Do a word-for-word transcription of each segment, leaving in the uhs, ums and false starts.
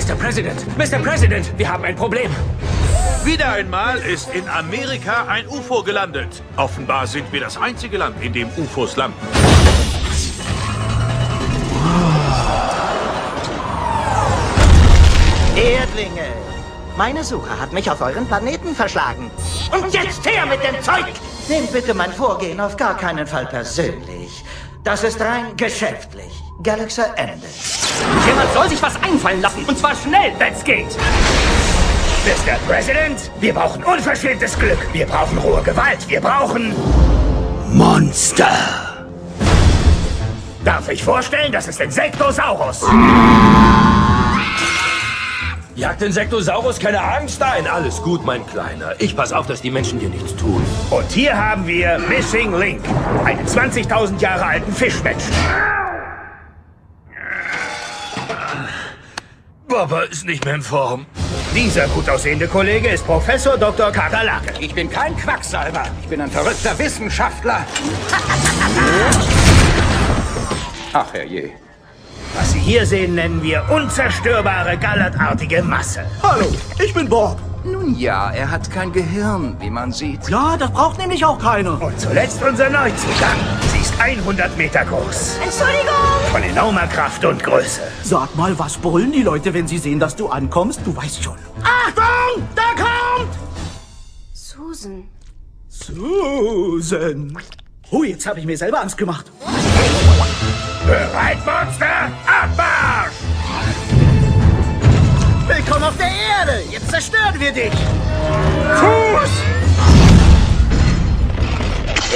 Mister President, Mister President, wir haben ein Problem. Wieder einmal ist in Amerika ein U F O gelandet. Offenbar sind wir das einzige Land, in dem U F Os landen. Erdlinge, meine Suche hat mich auf euren Planeten verschlagen. Und jetzt her mit dem Zeug! Nehmt bitte mein Vorgehen auf gar keinen Fall persönlich. Das ist rein geschäftlich. Galaxy Ende. Jemand soll sich was einfallen lassen, und zwar schnell, wenn's geht. Mister President, wir brauchen unverschämtes Glück. Wir brauchen rohe Gewalt. Wir brauchen... Monster. Darf ich vorstellen, das ist Insektosaurus. Jagt den Sektosaurus keine Angst ein. Alles gut, mein Kleiner. Ich pass auf, dass die Menschen dir nichts tun. Und hier haben wir Missing Link, einen zwanzigtausend Jahre alten Fischmetsch. Papa ist nicht mehr in Form. Dieser gut aussehende Kollege ist Professor Doktor Kakerlake. Ich bin kein Quacksalber. Ich bin ein verrückter Wissenschaftler. Ach, herrje. Was Sie hier sehen, nennen wir unzerstörbare, gallertartige Masse. Hallo, ich bin Bob. Nun ja, er hat kein Gehirn, wie man sieht. Ja, das braucht nämlich auch keiner. Und zuletzt unser Neuzugang. Sie ist hundert Meter groß. Entschuldigung! Von enormer Kraft und Größe. Sag mal, was brüllen die Leute, wenn sie sehen, dass du ankommst? Du weißt schon. Achtung, da kommt! Susan. Susan. Hui, jetzt habe ich mir selber Angst gemacht. Bereit, Monster? Abmarsch! Willkommen auf der Erde! Jetzt zerstören wir dich! Fuß!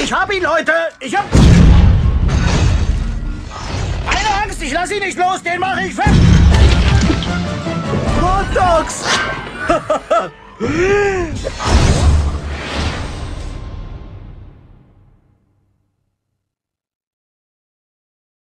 Ich hab ihn, Leute! Ich hab... Keine Angst, ich lass ihn nicht los! Den mache ich fest! Hot Dogs!